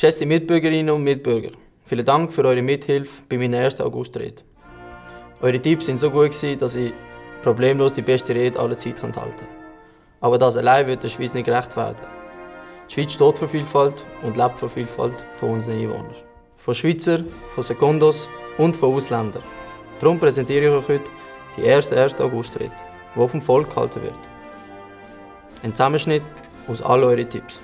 Geschätzte Mitbürgerinnen und Mitbürger, vielen Dank für eure Mithilfe bei meiner ersten August-Rede. Eure Tipps waren so gut, dass ich problemlos die beste Rede aller Zeit halten konnte. Aber das allein wird der Schweiz nicht gerecht werden. Die Schweiz steht für Vielfalt und lebt für Vielfalt von unseren Einwohnern. Von Schweizern, von Sekundos und von Ausländern. Darum präsentiere ich euch heute die erste 1. August-Rede, die vom Volk gehalten wird. Ein Zusammenschnitt aus all euren Tipps.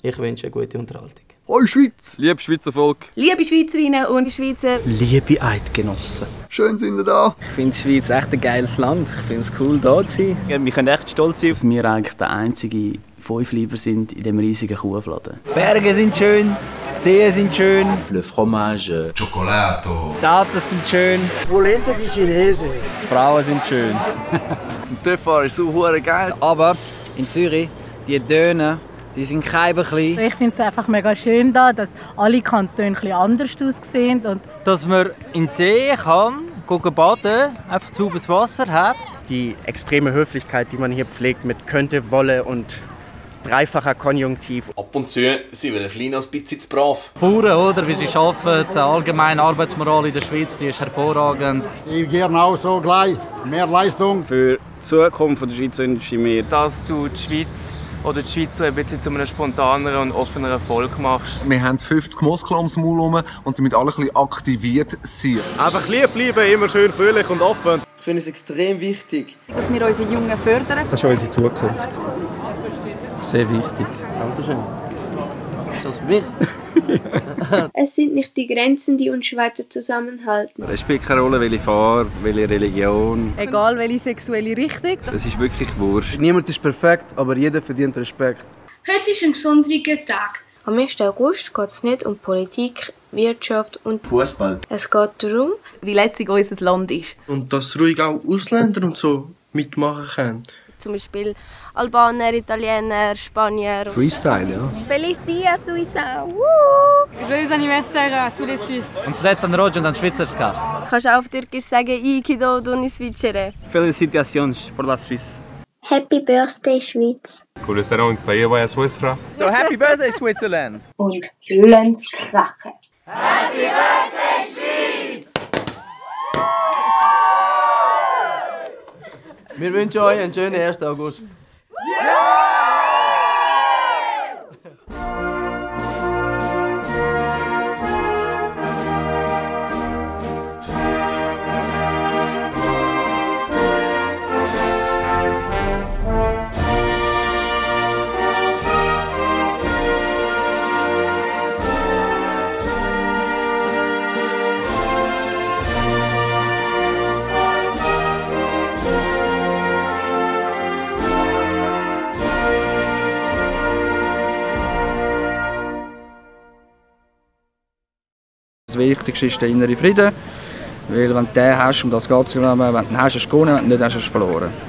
Ich wünsche eine gute Unterhaltung. Hoi Schweiz! Liebes Schweizer Volk! Liebe Schweizerinnen und Schweizer! Liebe Eidgenossen! Schön sind ihr da! Ich finde die Schweiz echt ein geiles Land. Ich finde es cool, hier zu sein. Ja, wir können echt stolz sein, dass wir eigentlich der einzige Fünfleiber sind in diesem riesigen Kuhfladen. Berge sind schön, Seen sind schön. Le fromage, Schokolato. Daten sind schön. Polenta die Chinesen. Frauen sind schön. Der Töpfer ist so hure geil. Aber in Zürich, die Döner, die sind kein klein. Ich finde es einfach mega schön da, dass alle Kantone etwas anders aussehen. Und dass man in den See kann, baden, einfach sauberes Wasser hat. Die extreme Höflichkeit, die man hier pflegt mit könnte, wolle und dreifacher Konjunktiv. Ab und zu sind wir ein kleines bisschen zu brav. Bauern, oder? Wie sie arbeiten, die allgemeine Arbeitsmoral in der Schweiz, die ist hervorragend. Ich gerne auch so gleich. Mehr Leistung. Für die Zukunft der Schweizer Industrie mehr. Dass du die Schweiz oder die Schweizer ein bisschen zu einem spontaneren und offeneren Volk machst. Wir haben 50 Muskeln ums Maul rum und damit alle ein bisschen aktiviert sind. Einfach lieb bleiben, immer schön fröhlich und offen. Ich finde es extrem wichtig, dass wir unsere Jungen fördern. Das ist unsere Zukunft. Sehr wichtig. Dankeschön. Ist das mich? Es sind nicht die Grenzen, die uns Schweizer zusammenhalten. Es spielt keine Rolle, welche Farbe, welche Religion. Egal welche sexuelle Richtung. Es ist wirklich wurscht. Niemand ist perfekt, aber jeder verdient Respekt. Heute ist ein besonderer Tag. Am 1. August geht es nicht um Politik, Wirtschaft und Fußball. Es geht darum, wie lässig unser Land ist. Und dass ruhig auch Ausländer und so mitmachen können. Zum Beispiel Albaner, Italiener, Spanier. Freestyle, ja. Feliz Dia, Suiza! Joyeux anniversaire à tous les Suisses. Und es redet dann Rotsch und dann Schweizerska. Kannst du auf Türkisch sagen, ich kido doni Switchere. Felicitations por la Suisse. Happy Birthday, Schweiz. So, Happy Birthday, Switzerland. Und Lönns Krache. Happy Birthday, Schweiz! Wir wünschen euch einen schönen 1. August. Das Wichtigste ist der innere Frieden, weil wenn du den hast, um das geht es, wenn du ihn hast, hast du gewonnen, wenn du ihn nicht hast, hast du verloren.